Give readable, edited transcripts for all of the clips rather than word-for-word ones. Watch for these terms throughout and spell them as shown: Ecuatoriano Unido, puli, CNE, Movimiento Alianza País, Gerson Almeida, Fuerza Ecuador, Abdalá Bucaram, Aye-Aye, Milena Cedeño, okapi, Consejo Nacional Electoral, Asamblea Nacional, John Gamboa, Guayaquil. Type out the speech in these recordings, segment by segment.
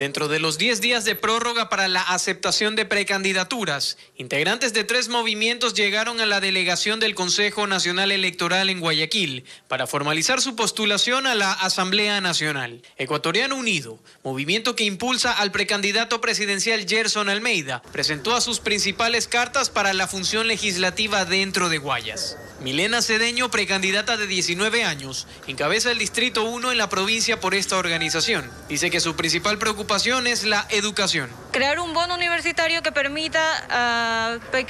Dentro de los 10 días de prórroga para la aceptación de precandidaturas, integrantes de 3 movimientos llegaron a la delegación del Consejo Nacional Electoral en Guayaquil para formalizar su postulación a la Asamblea Nacional. Ecuatoriano Unido, movimiento que impulsa al precandidato presidencial Gerson Almeida, presentó a sus principales cartas para la función legislativa dentro de Guayas. Milena Cedeño, precandidata de 19 años, encabeza el Distrito 1 en la provincia por esta organización. Dice que su principal preocupación es la educación. Crear un bono universitario que permita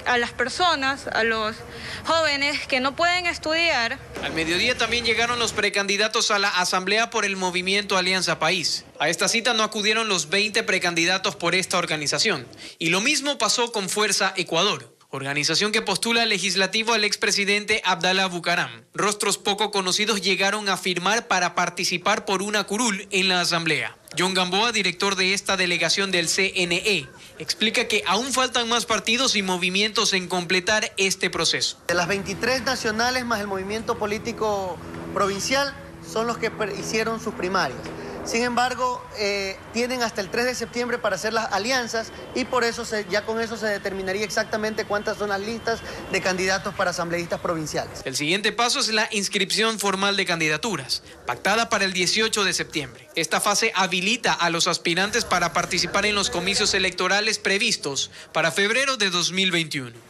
a las personas, a los jóvenes que no pueden estudiar. Al mediodía también llegaron los precandidatos a la Asamblea por el Movimiento Alianza País. A esta cita no acudieron los 20 precandidatos por esta organización. Y lo mismo pasó con Fuerza Ecuador, organización que postula al legislativo al expresidente Abdalá Bucaram. Rostros poco conocidos llegaron a firmar para participar por una curul en la Asamblea. John Gamboa, director de esta delegación del CNE, explica que aún faltan más partidos y movimientos en completar este proceso. De las 23 nacionales más el movimiento político provincial son los que hicieron sus primarias. Sin embargo, tienen hasta el 3 de septiembre para hacer las alianzas y por eso ya con eso se determinaría exactamente cuántas son las listas de candidatos para asambleístas provinciales. El siguiente paso es la inscripción formal de candidaturas, pactada para el 18 de septiembre. Esta fase habilita a los aspirantes para participar en los comicios electorales previstos para febrero de 2021.